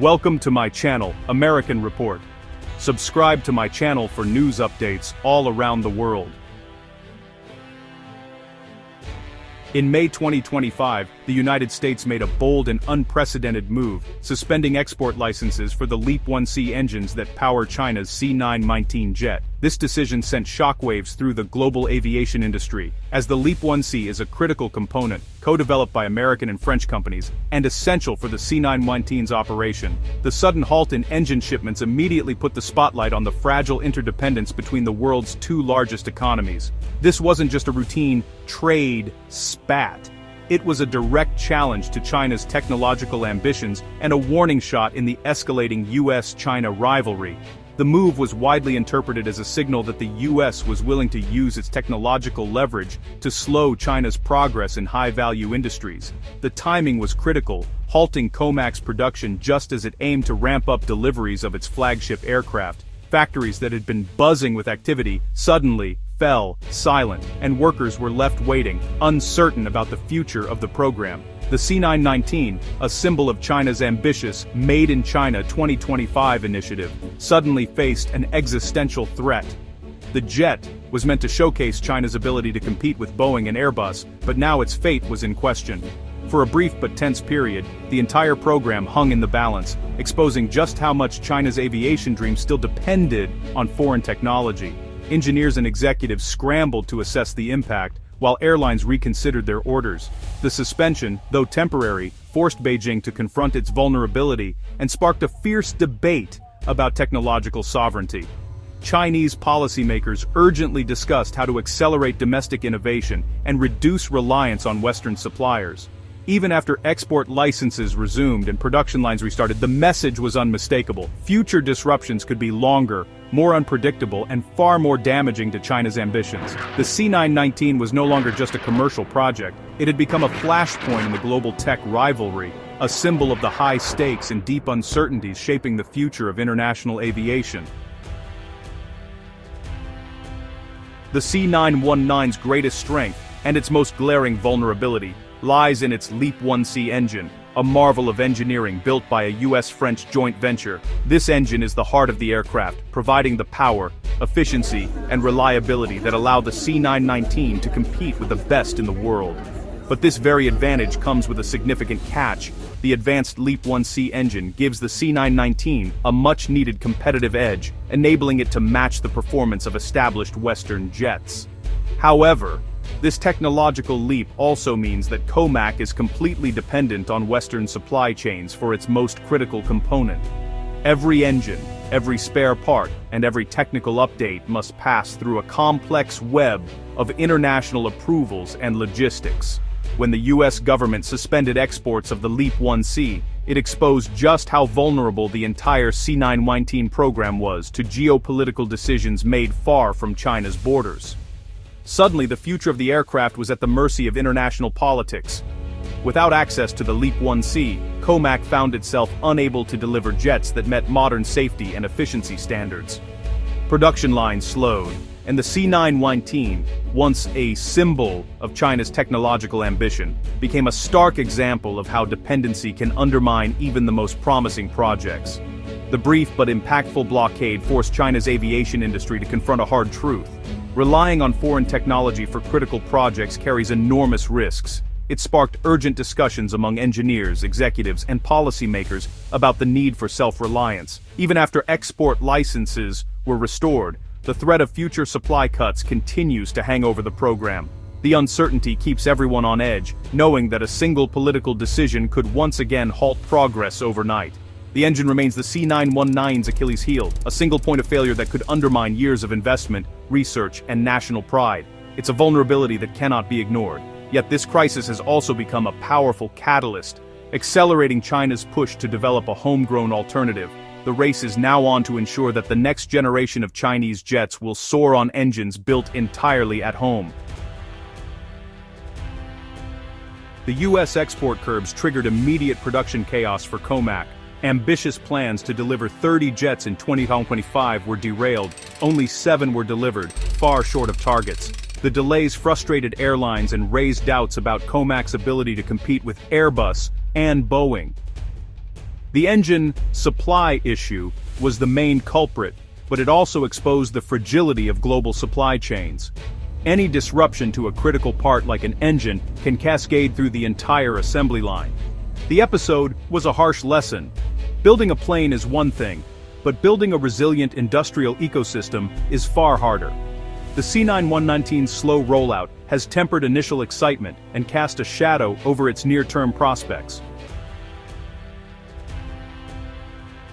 Welcome to my channel, American Report. Subscribe to my channel for news updates all around the world. In May 2025, the United States made a bold and unprecedented move, suspending export licenses for the Leap 1C engines that power China's C919 jet. This decision sent shockwaves through the global aviation industry, as the Leap 1C is a critical component, co-developed by American and French companies, and essential for the C919's operation. The sudden halt in engine shipments immediately put the spotlight on the fragile interdependence between the world's two largest economies. This wasn't just a routine trade spat. It was a direct challenge to China's technological ambitions and a warning shot in the escalating U.S.-China rivalry. The move was widely interpreted as a signal that the U.S. was willing to use its technological leverage to slow China's progress in high-value industries. The timing was critical, halting Comac's production just as it aimed to ramp up deliveries of its flagship aircraft. Factories that had been buzzing with activity suddenly fell silent, and workers were left waiting, uncertain about the future of the program. The C919, a symbol of China's ambitious Made in China 2025 initiative, suddenly faced an existential threat. The jet was meant to showcase China's ability to compete with Boeing and Airbus, but now its fate was in question. For a brief but tense period, the entire program hung in the balance, exposing just how much China's aviation dream still depended on foreign technology. Engineers and executives scrambled to assess the impact, while airlines reconsidered their orders. The suspension, though temporary, forced Beijing to confront its vulnerability and sparked a fierce debate about technological sovereignty. Chinese policymakers urgently discussed how to accelerate domestic innovation and reduce reliance on Western suppliers. Even after export licenses resumed and production lines restarted, the message was unmistakable. Future disruptions could be longer, more unpredictable, and far more damaging to China's ambitions. The C919 was no longer just a commercial project. It had become a flashpoint in the global tech rivalry, a symbol of the high stakes and deep uncertainties shaping the future of international aviation. The C919's greatest strength, and its most glaring vulnerability, lies in its Leap 1C engine, a marvel of engineering built by a US-French joint venture. This engine is the heart of the aircraft, providing the power, efficiency, and reliability that allow the C919 to compete with the best in the world. But this very advantage comes with a significant catch. The advanced Leap 1C engine gives the C919 a much-needed competitive edge, enabling it to match the performance of established Western jets. However, this technological leap also means that Comac is completely dependent on Western supply chains for its most critical component. Every engine, every spare part, and every technical update must pass through a complex web of international approvals and logistics. When the US government suspended exports of the Leap 1C, it exposed just how vulnerable the entire C919 program was to geopolitical decisions made far from China's borders. Suddenly, the future of the aircraft was at the mercy of international politics. Without access to the Leap 1C, Comac found itself unable to deliver jets that met modern safety and efficiency standards. Production lines slowed, and the C919, once a symbol of China's technological ambition, became a stark example of how dependency can undermine even the most promising projects. The brief but impactful blockade forced China's aviation industry to confront a hard truth. Relying on foreign technology for critical projects carries enormous risks. It sparked urgent discussions among engineers, executives, and policymakers about the need for self-reliance. Even after export licenses were restored, the threat of future supply cuts continues to hang over the program. The uncertainty keeps everyone on edge, knowing that a single political decision could once again halt progress overnight. The engine remains the C919's Achilles heel, a single point of failure that could undermine years of investment, research, and national pride. It's a vulnerability that cannot be ignored. Yet this crisis has also become a powerful catalyst, accelerating China's push to develop a homegrown alternative. The race is now on to ensure that the next generation of Chinese jets will soar on engines built entirely at home. The US export curbs triggered immediate production chaos for Comac. Ambitious plans to deliver 30 jets in 2025 were derailed. Only 7 were delivered, far short of targets. The delays frustrated airlines and raised doubts about Comac's ability to compete with Airbus and Boeing. The engine supply issue was the main culprit, but it also exposed the fragility of global supply chains. Any disruption to a critical part like an engine can cascade through the entire assembly line. The episode was a harsh lesson. Building a plane is one thing, but building a resilient industrial ecosystem is far harder. The C919's slow rollout has tempered initial excitement and cast a shadow over its near-term prospects.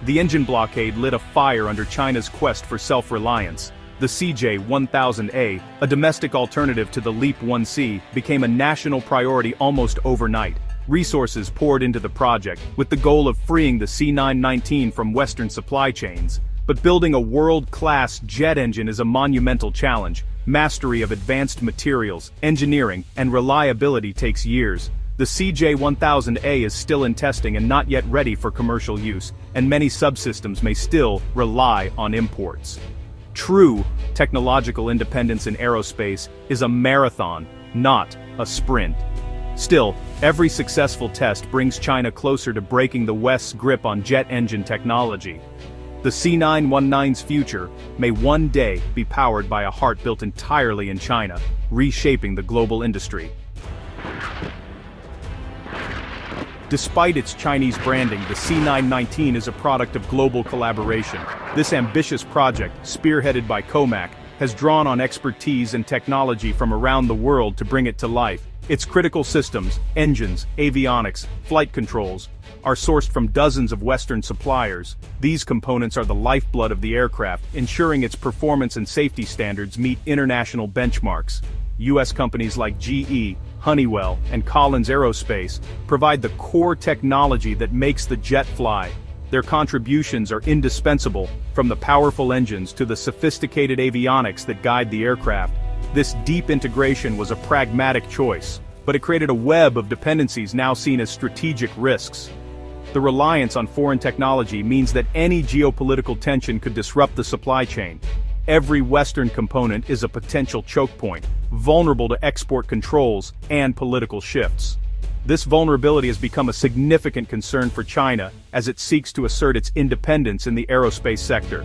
The engine blockade lit a fire under China's quest for self-reliance. The CJ-1000A, a domestic alternative to the Leap 1C, became a national priority almost overnight. Resources poured into the project, with the goal of freeing the C919 from Western supply chains. But building a world-class jet engine is a monumental challenge. Mastery of advanced materials, engineering, and reliability takes years. The CJ-1000A is still in testing and not yet ready for commercial use, and many subsystems may still rely on imports. True technological independence in aerospace is a marathon, not a sprint. Still, every successful test brings China closer to breaking the West's grip on jet engine technology. The C919's future may one day be powered by a heart built entirely in China, reshaping the global industry. Despite its Chinese branding, the C919 is a product of global collaboration. This ambitious project, spearheaded by Comac, has drawn on expertise and technology from around the world to bring it to life. Its critical systems, engines, avionics, flight controls, are sourced from dozens of Western suppliers. These components are the lifeblood of the aircraft, ensuring its performance and safety standards meet international benchmarks. U.S. companies like GE, Honeywell, and Collins Aerospace provide the core technology that makes the jet fly. Their contributions are indispensable, from the powerful engines to the sophisticated avionics that guide the aircraft. This deep integration was a pragmatic choice, but it created a web of dependencies now seen as strategic risks. The reliance on foreign technology means that any geopolitical tension could disrupt the supply chain. Every Western component is a potential choke point, vulnerable to export controls and political shifts. This vulnerability has become a significant concern for China as it seeks to assert its independence in the aerospace sector.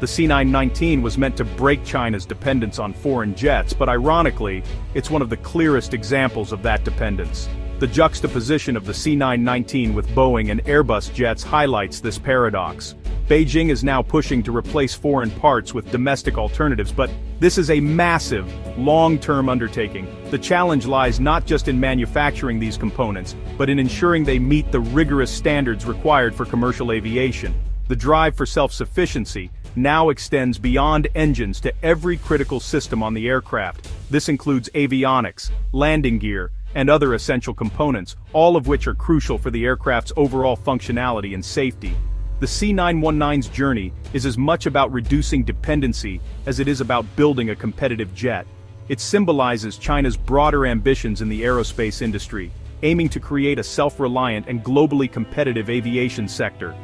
The C919 was meant to break China's dependence on foreign jets, but ironically, it's one of the clearest examples of that dependence. The juxtaposition of the C919 with Boeing and Airbus jets highlights this paradox. Beijing is now pushing to replace foreign parts with domestic alternatives, but this is a massive, long-term undertaking. The challenge lies not just in manufacturing these components, but in ensuring they meet the rigorous standards required for commercial aviation. The drive for self-sufficiency now extends beyond engines to every critical system on the aircraft. This includes avionics, landing gear, and other essential components, all of which are crucial for the aircraft's overall functionality and safety. The C919's journey is as much about reducing dependency as it is about building a competitive jet. It symbolizes China's broader ambitions in the aerospace industry, aiming to create a self-reliant and globally competitive aviation sector.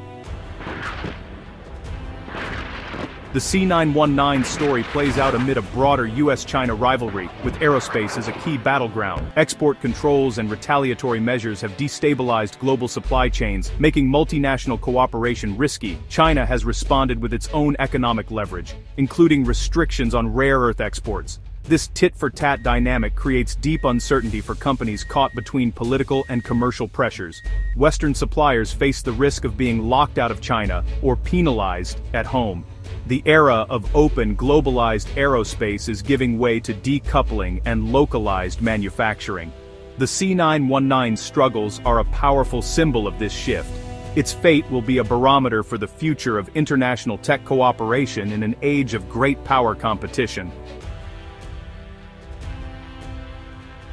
The C919 story plays out amid a broader U.S.-China rivalry, with aerospace as a key battleground. Export controls and retaliatory measures have destabilized global supply chains, making multinational cooperation risky. China has responded with its own economic leverage, including restrictions on rare earth exports. This tit-for-tat dynamic creates deep uncertainty for companies caught between political and commercial pressures. Western suppliers face the risk of being locked out of China or penalized at home. The era of open, globalized aerospace is giving way to decoupling and localized manufacturing. The C919's struggles are a powerful symbol of this shift. Its fate will be a barometer for the future of international tech cooperation in an age of great power competition.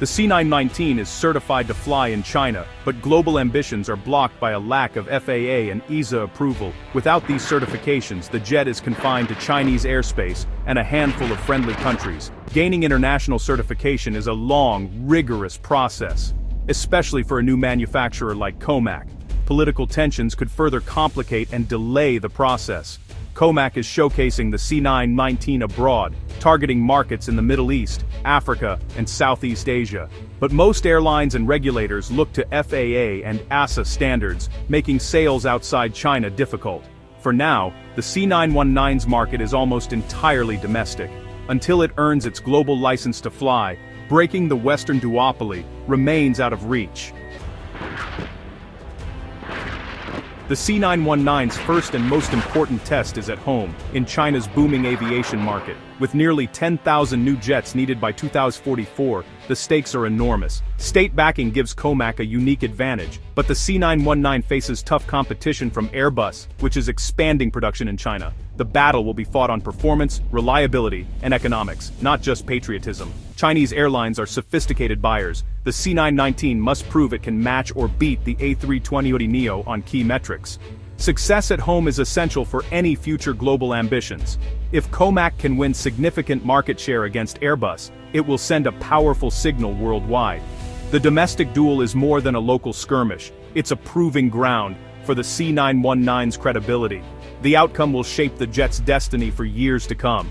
The C919 is certified to fly in China, but global ambitions are blocked by a lack of FAA and EASA approval. Without these certifications, the jet is confined to Chinese airspace and a handful of friendly countries. Gaining international certification is a long, rigorous process, especially for a new manufacturer like Comac. Political tensions could further complicate and delay the process. Comac is showcasing the C919 abroad, targeting markets in the Middle East, Africa, and Southeast Asia. But most airlines and regulators look to FAA and EASA standards, making sales outside China difficult. For now, the C919's market is almost entirely domestic. Until it earns its global license to fly, breaking the Western duopoly remains out of reach. The C919's first and most important test is at home, in China's booming aviation market. With nearly 10,000 new jets needed by 2044, the stakes are enormous. State backing gives Comac a unique advantage, but the C919 faces tough competition from Airbus, which is expanding production in China. The battle will be fought on performance, reliability, and economics, not just patriotism. Chinese airlines are sophisticated buyers. The C919 must prove it can match or beat the A320neo on key metrics. Success at home is essential for any future global ambitions. If Comac can win significant market share against Airbus, it will send a powerful signal worldwide. The domestic duel is more than a local skirmish. It's a proving ground for the C919's credibility. The outcome will shape the jet's destiny for years to come.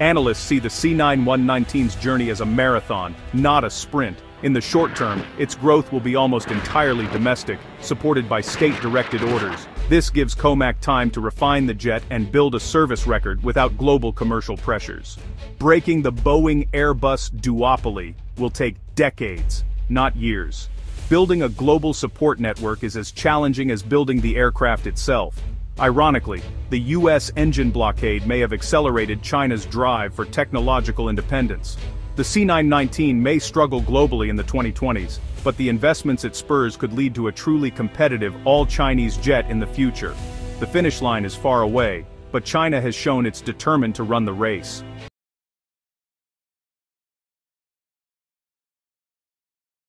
Analysts see the C919's journey as a marathon, not a sprint. In the short term, its growth will be almost entirely domestic, supported by state-directed orders. This gives Comac time to refine the jet and build a service record without global commercial pressures. Breaking the Boeing-Airbus duopoly will take decades, not years. Building a global support network is as challenging as building the aircraft itself. Ironically, the U.S. engine blockade may have accelerated China's drive for technological independence. The C919 may struggle globally in the 2020s, but the investments it spurs could lead to a truly competitive all-Chinese jet in the future. The finish line is far away, but China has shown it's determined to run the race.